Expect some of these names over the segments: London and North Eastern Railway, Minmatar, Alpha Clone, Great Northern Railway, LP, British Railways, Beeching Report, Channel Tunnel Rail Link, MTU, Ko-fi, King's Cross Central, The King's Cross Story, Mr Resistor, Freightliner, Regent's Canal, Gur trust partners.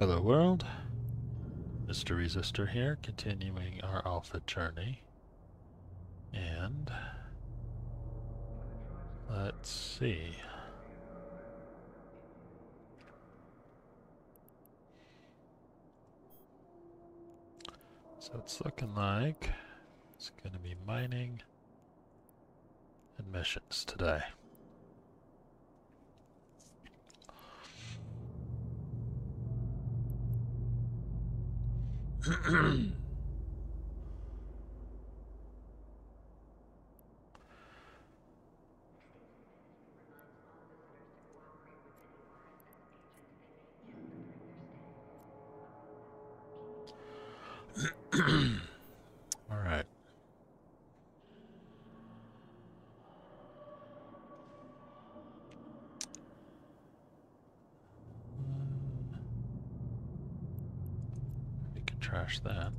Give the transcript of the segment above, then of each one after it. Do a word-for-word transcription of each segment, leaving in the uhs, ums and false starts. Hello world, Mister Resistor here, continuing our alpha journey, and let's see. So it's looking like it's going to be mining and missions today. All right. Trash that.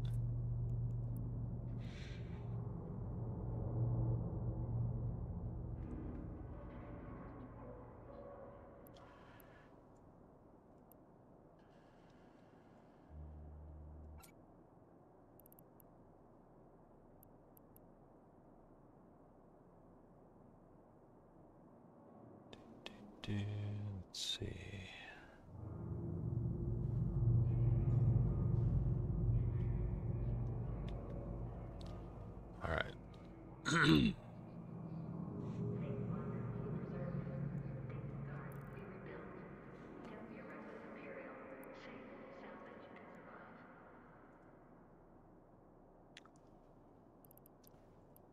Do, do, do. Let's see. Hmm.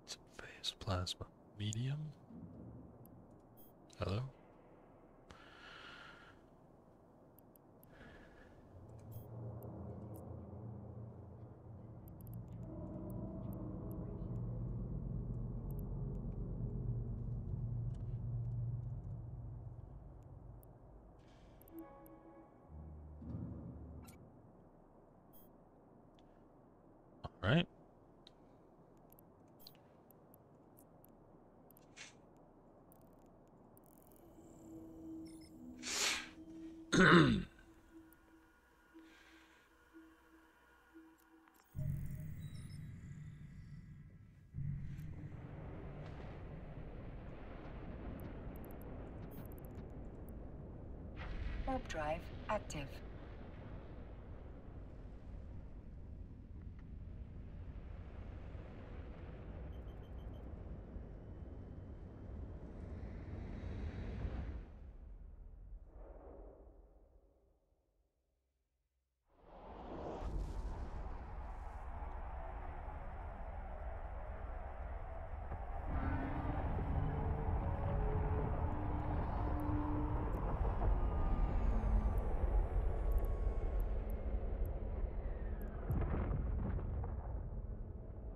It's a phase plasma medium. Hello? Right. Warp drive active.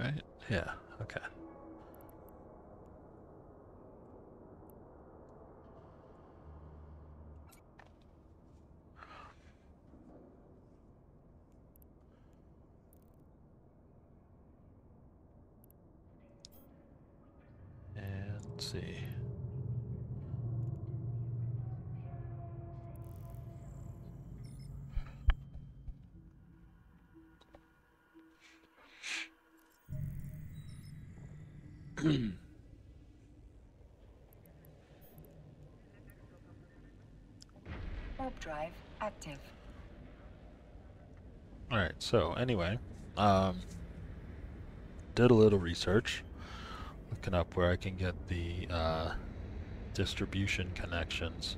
Right? Yeah, okay. And let's see. Warp drive active. Alright, so anyway, um, did a little research, looking up where I can get the uh, distribution connections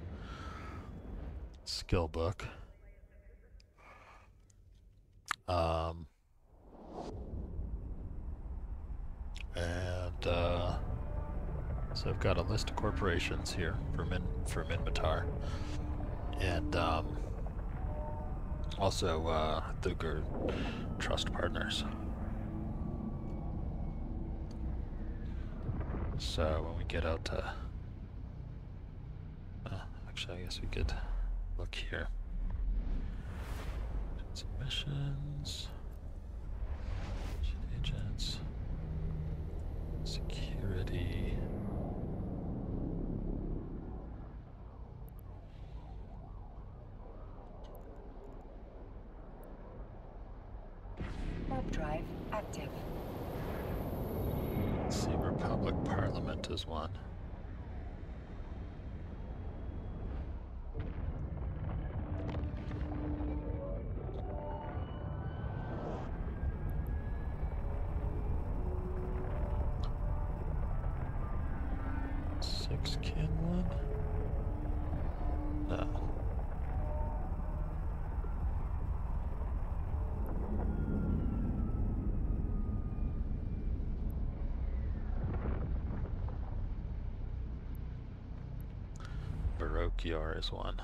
skill book. Um, and uh, so I've got a list of corporations here for Min for Minmatar, and um, also uh, the Gur trust partners. So when we get out to, uh, actually I guess we could look here. Submissions, agents, security. Warp drive active. Let's see, Republic Parliament is one. Six-kin one? No. Barokiar is one.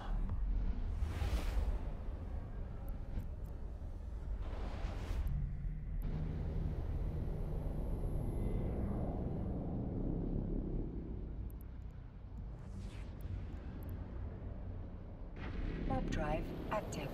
Drive active.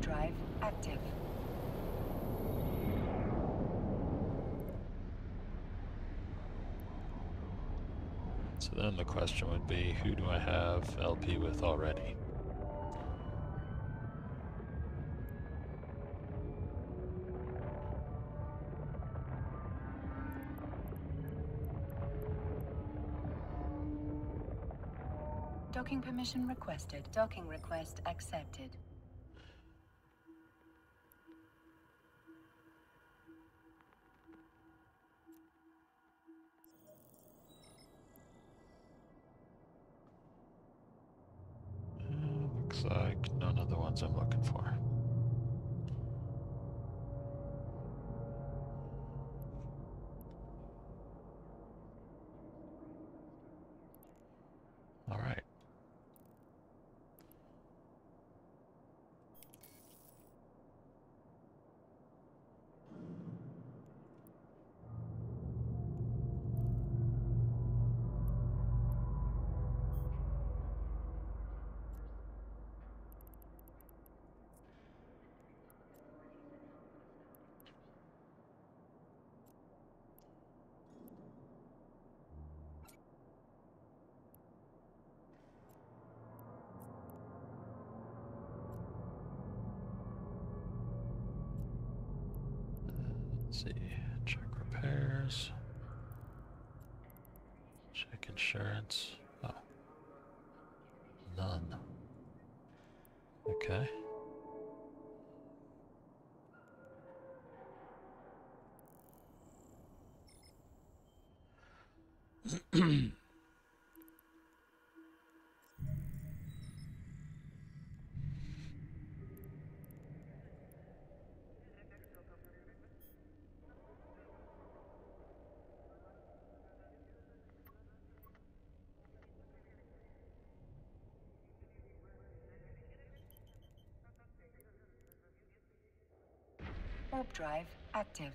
Drive active. Drive active. So then the question would be, who do I have L P with already? Docking permission requested. Docking request accepted. Like none of the ones I'm looking for. All right. Let's see, check repairs, check insurance. Oh, none. Okay. Warp drive active.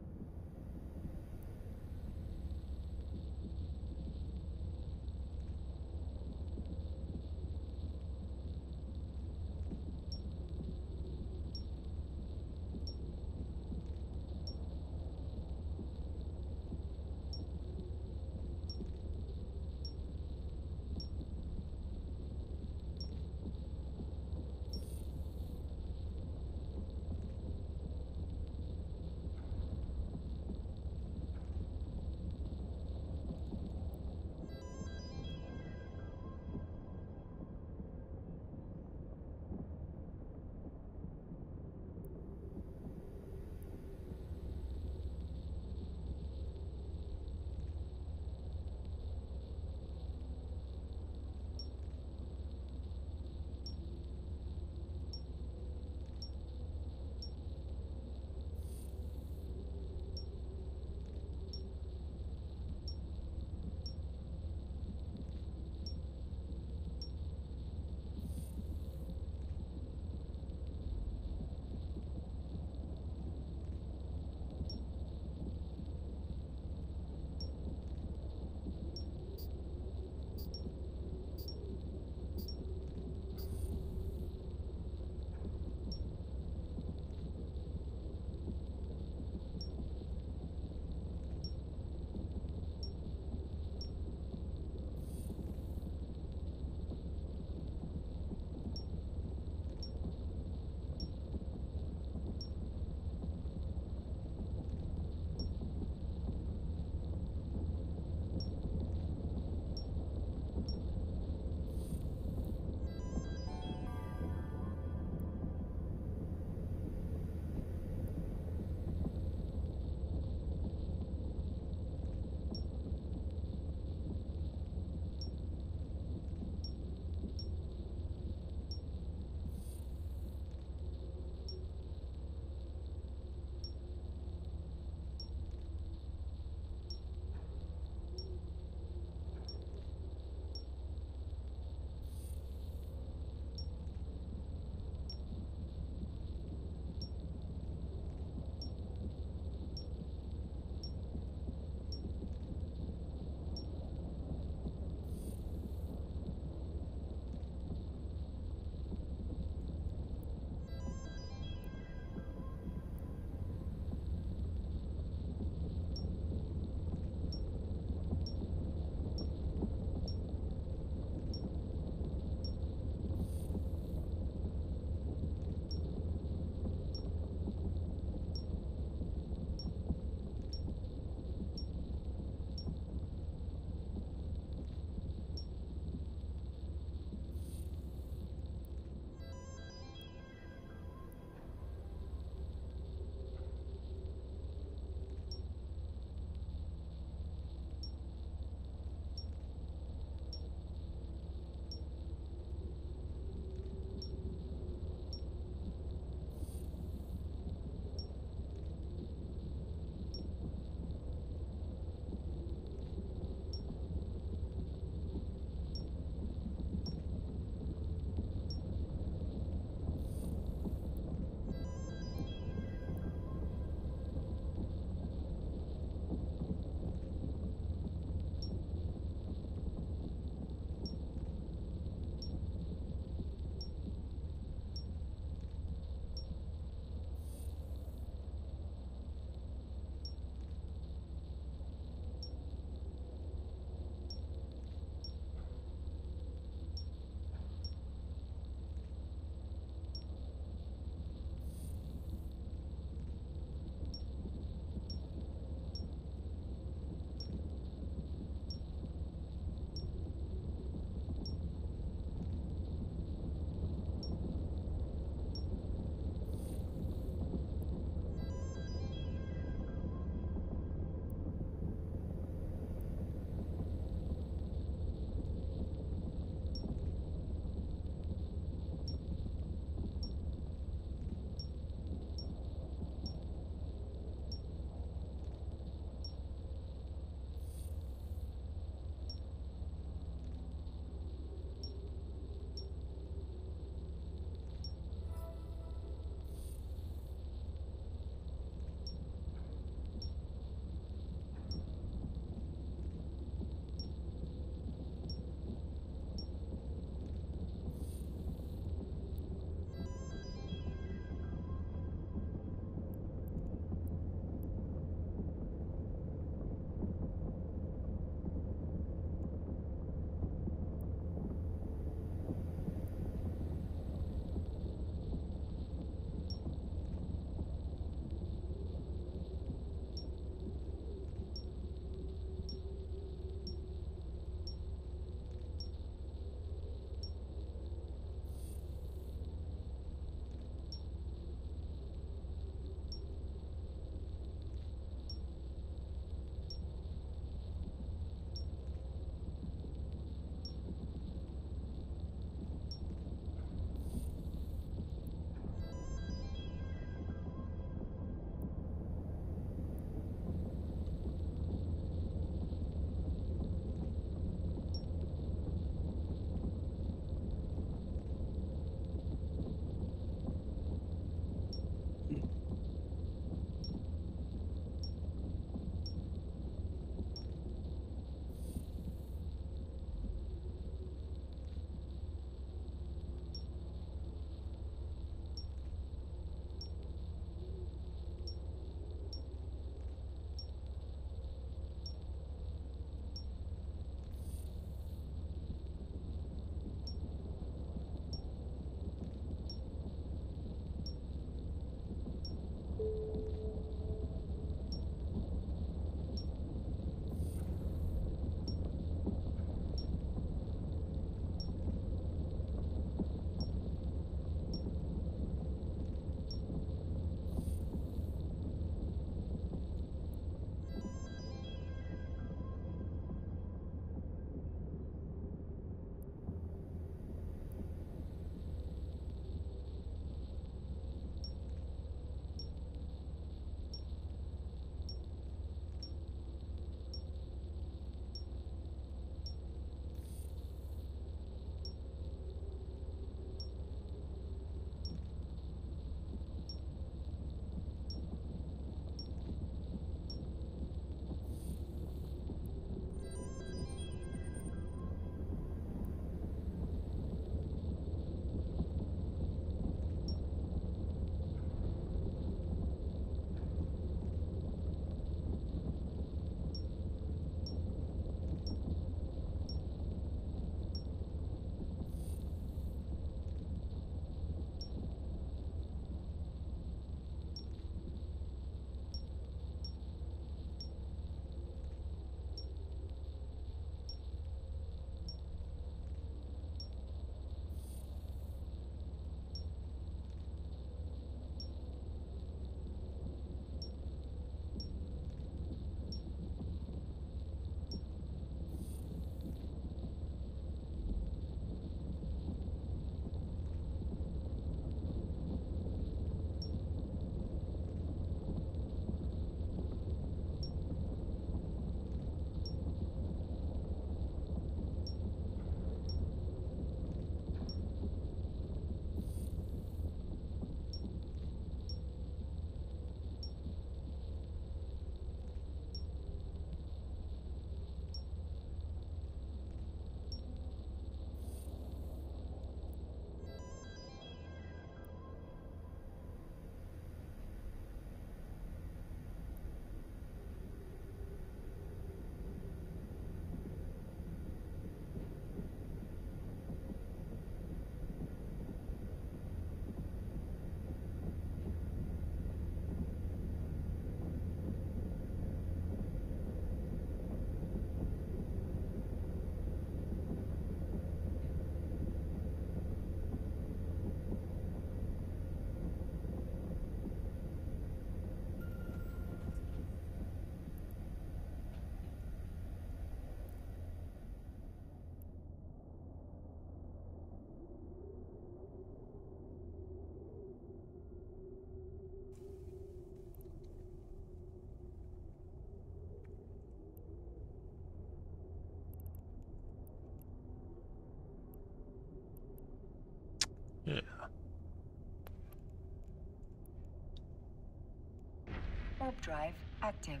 Warp drive active.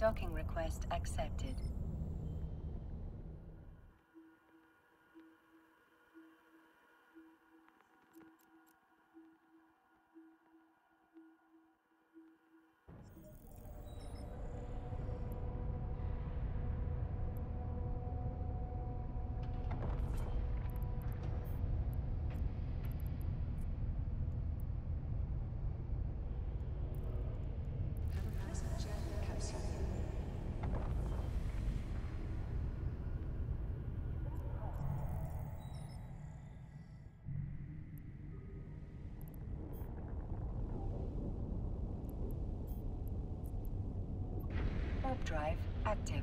Docking request accepted. Drive active.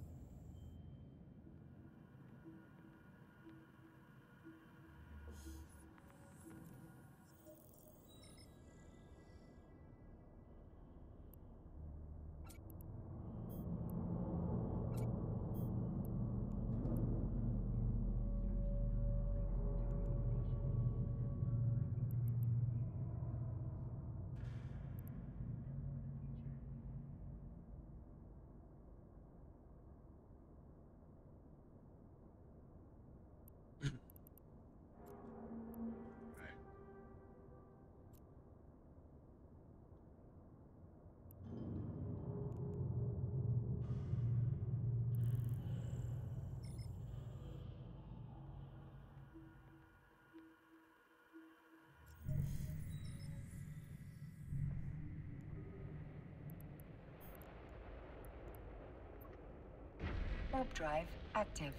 Warp drive active.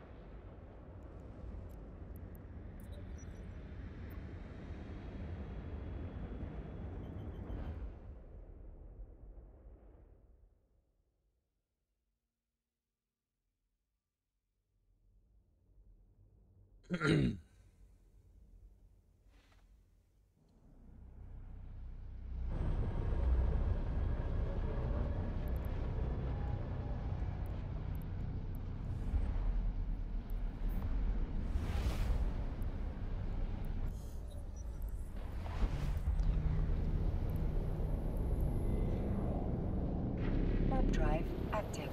Drive active.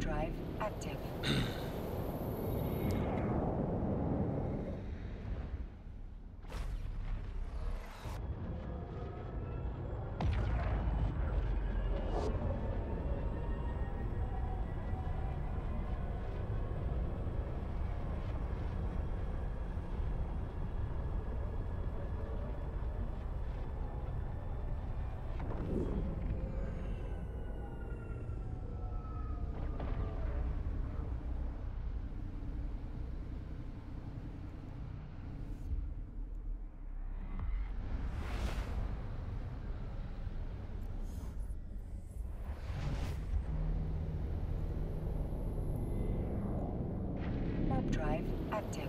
Drive active. Drive active. backup drive active.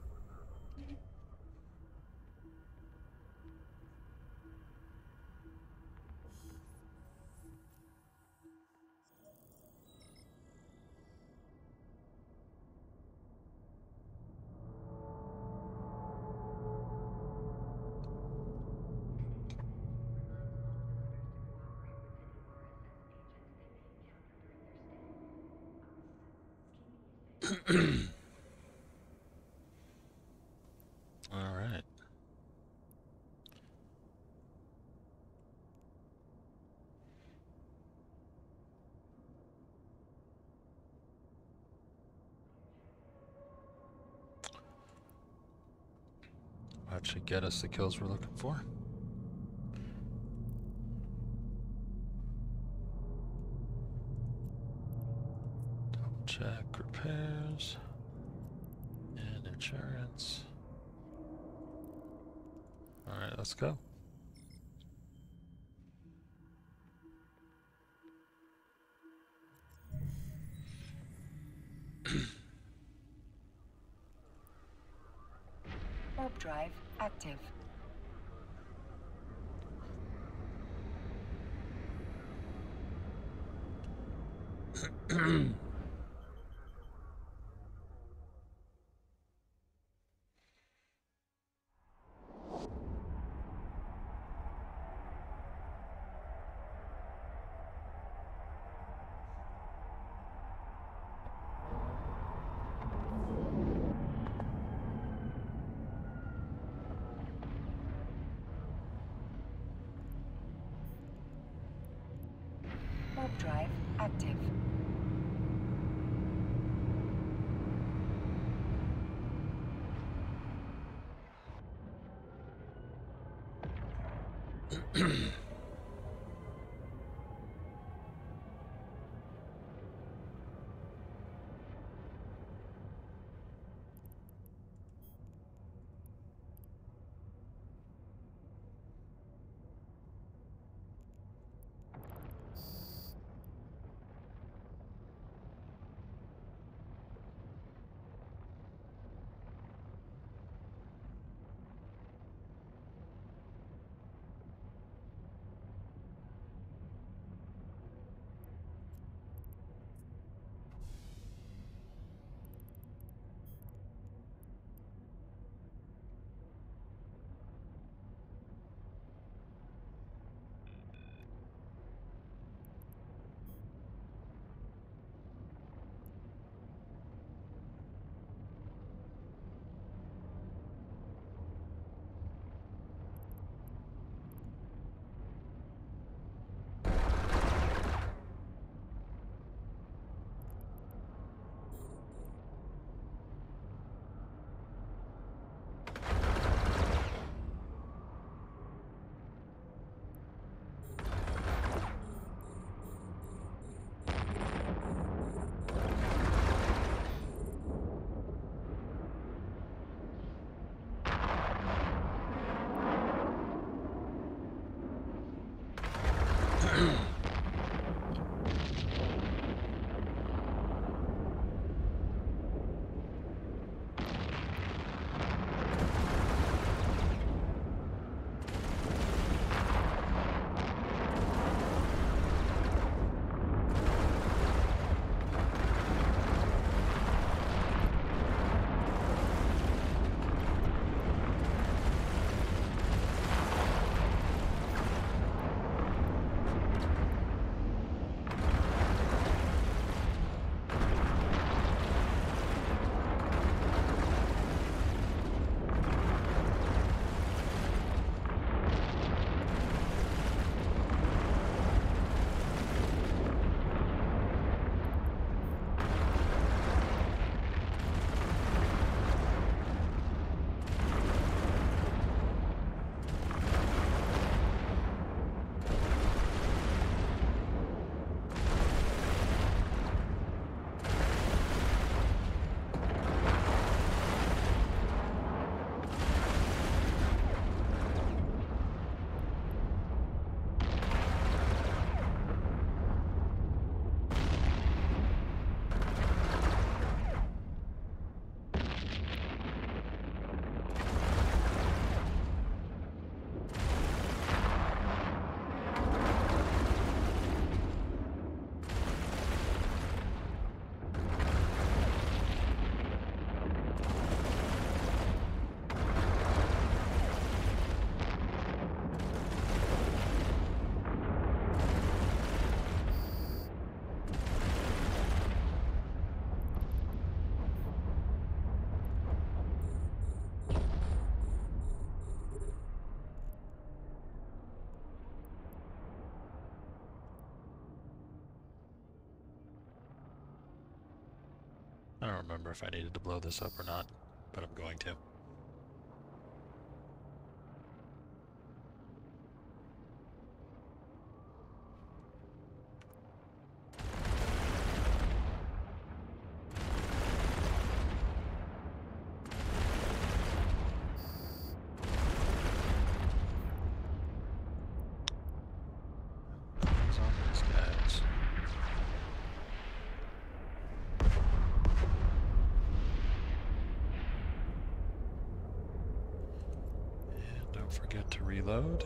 All right. That should get us the kills we're looking for. Repairs and insurance. All right, let's go. Orb drive active. Drive active. I don't remember if I needed to blow this up or not, but I'm going to. Forget to reload.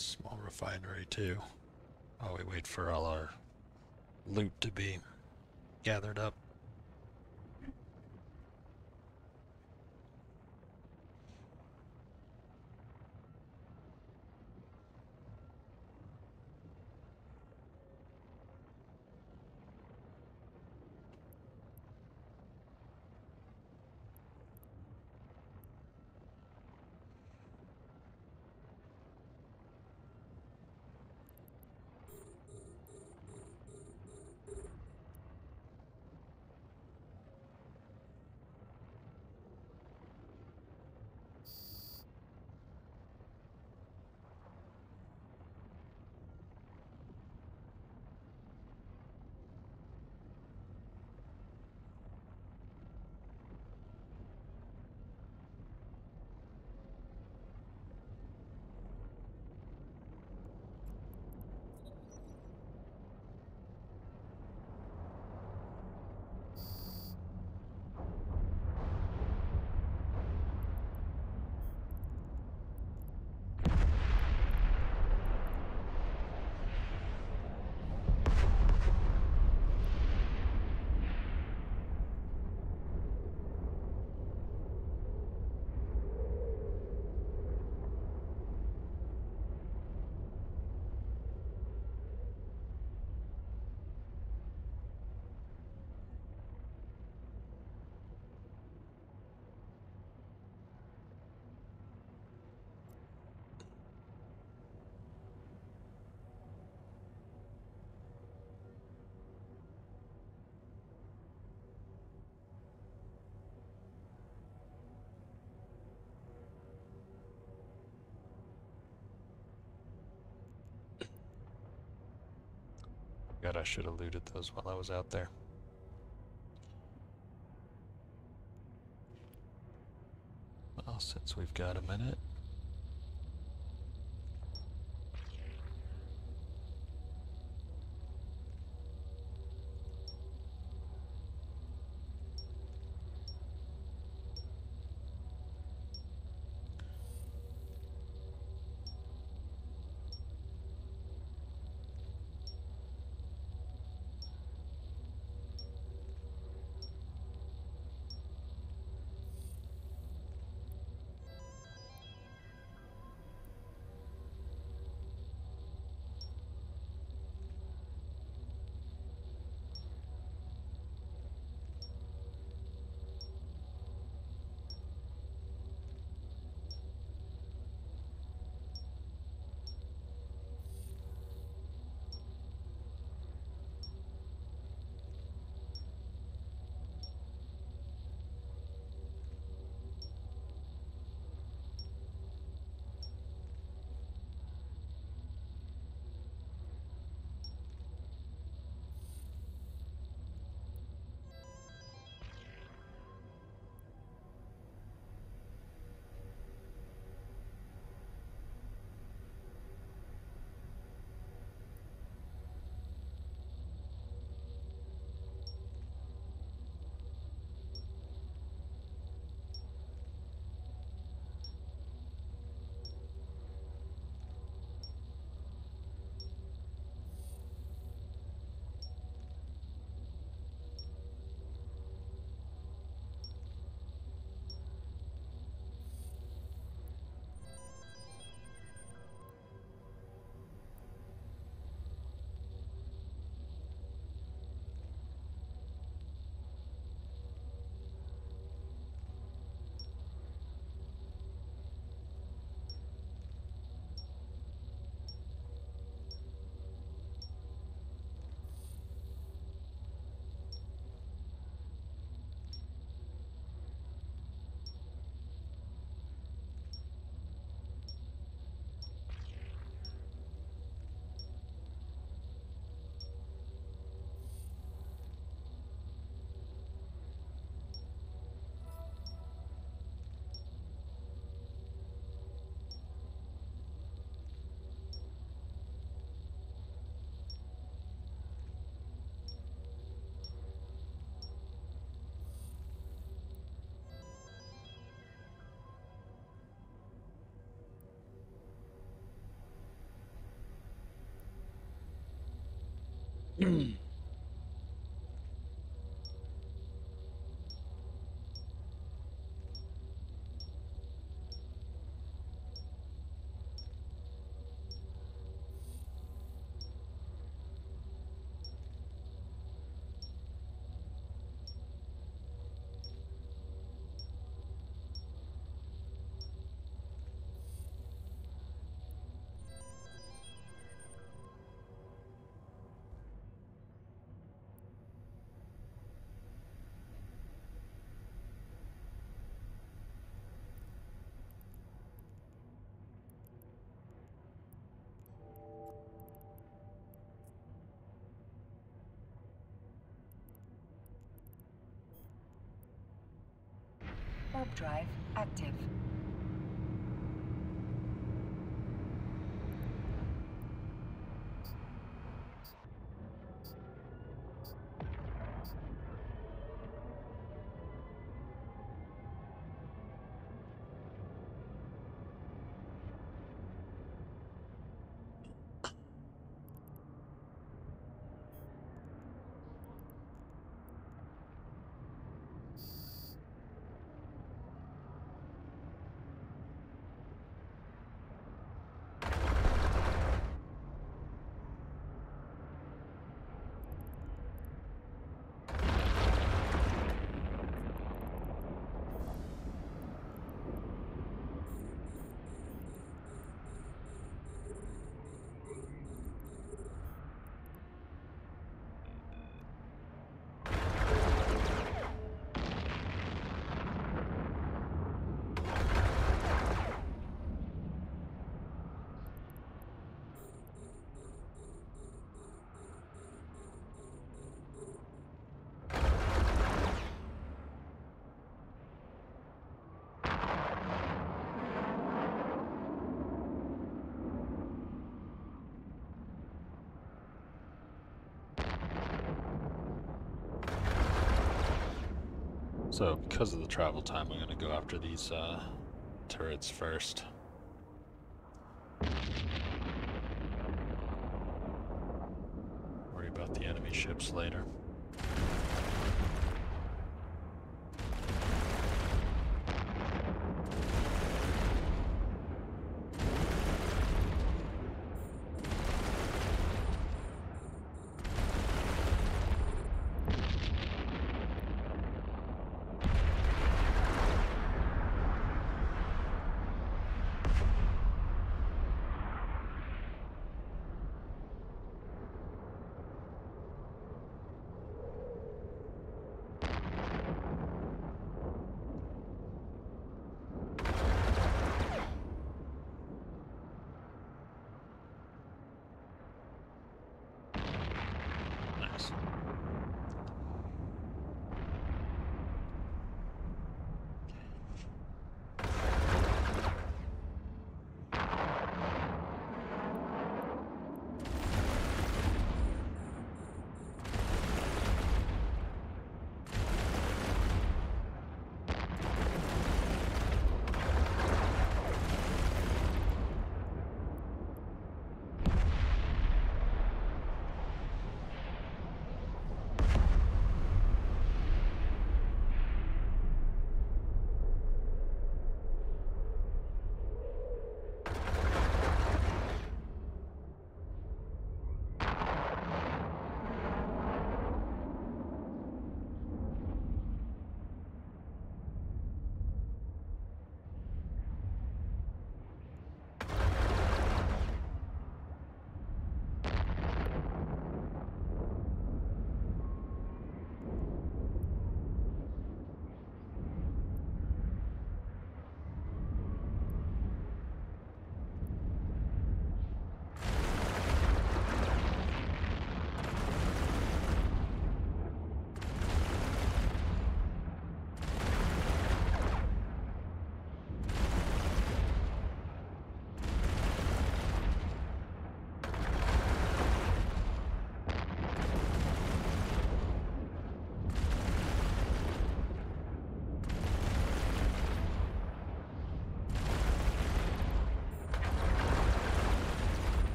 Small refinery too, while we wait for all our loot to be gathered up. God, I should have looted those while I was out there. Well, since we've got a minute. Mm. Warp drive active. So because of the travel time, I'm going to go after these uh, turrets first. Worry about the enemy ships later.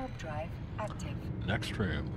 warp drive active. Next room.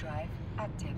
drive active.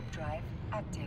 warp drive active.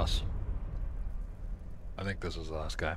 us. I think this is the last guy.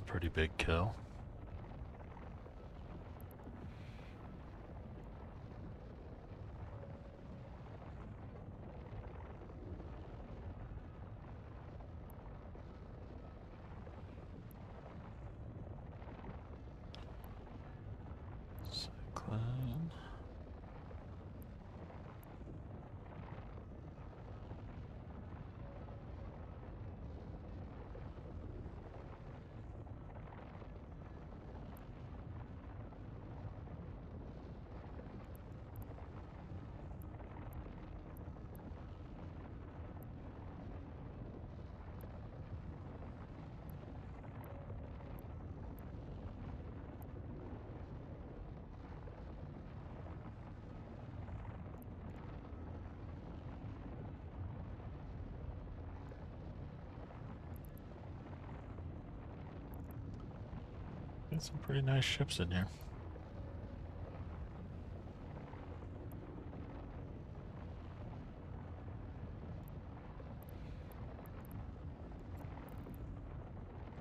a pretty big kill. Some pretty nice ships in here.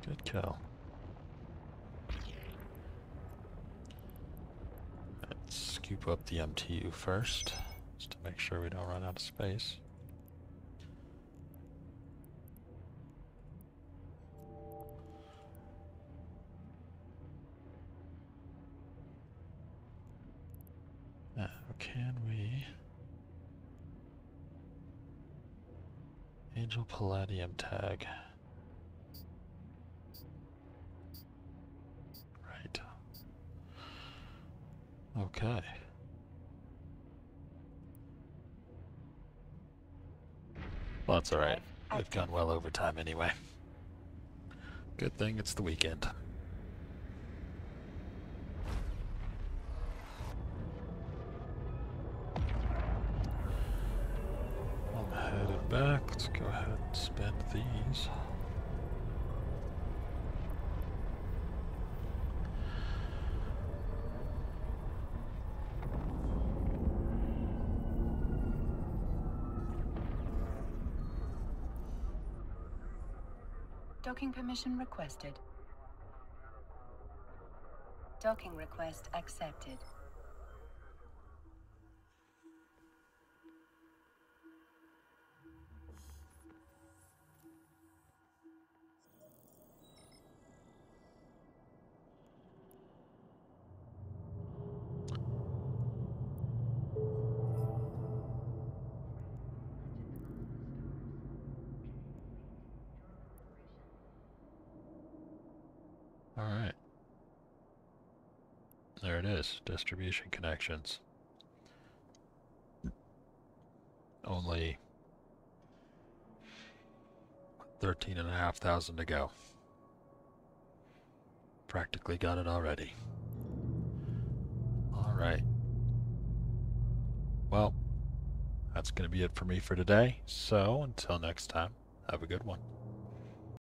Good kill. Let's scoop up the M T U first, just to make sure we don't run out of space. Can we... Angel Palladium tag. Right. Okay. Well, that's alright. We've gone well over time anyway. Good thing it's the weekend. Back. Let's go ahead and spend these. Docking permission requested. Docking request accepted. There it is, distribution connections. Only thirteen and a half thousand to go. Practically got it already. All right. Well, that's going to be it for me for today. So until next time, have a good one.